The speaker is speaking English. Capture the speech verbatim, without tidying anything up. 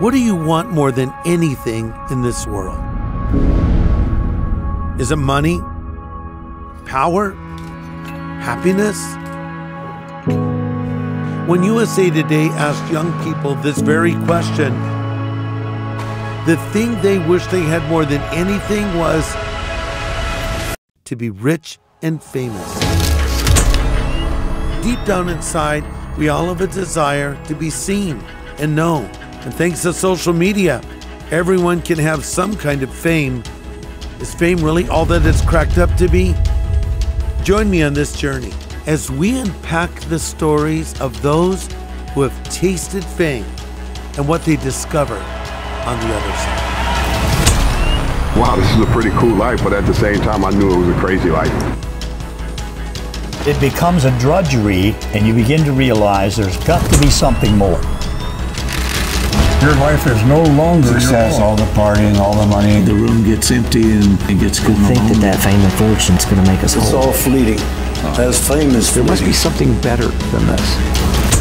What do you want more than anything in this world? Is it money? Power? Happiness? When U S A Today asked young people this very question, the thing they wished they had more than anything was to be rich and famous. Deep down inside, we all have a desire to be seen and known. And thanks to social media, everyone can have some kind of fame. Is fame really all that it's cracked up to be? Join me on this journey as we unpack the stories of those who have tasted fame and what they discover on the other side. Wow, this is a pretty cool life, but at the same time, I knew it was a crazy life. It becomes a drudgery, and you begin to realize there's got to be something more. Your life is no longer success, all the partying, all the money. The room gets empty and it gets cold. I think that that fame and fortune is going to make us whole. It's all fleeting. As fame is fleeting. There must be something better than this.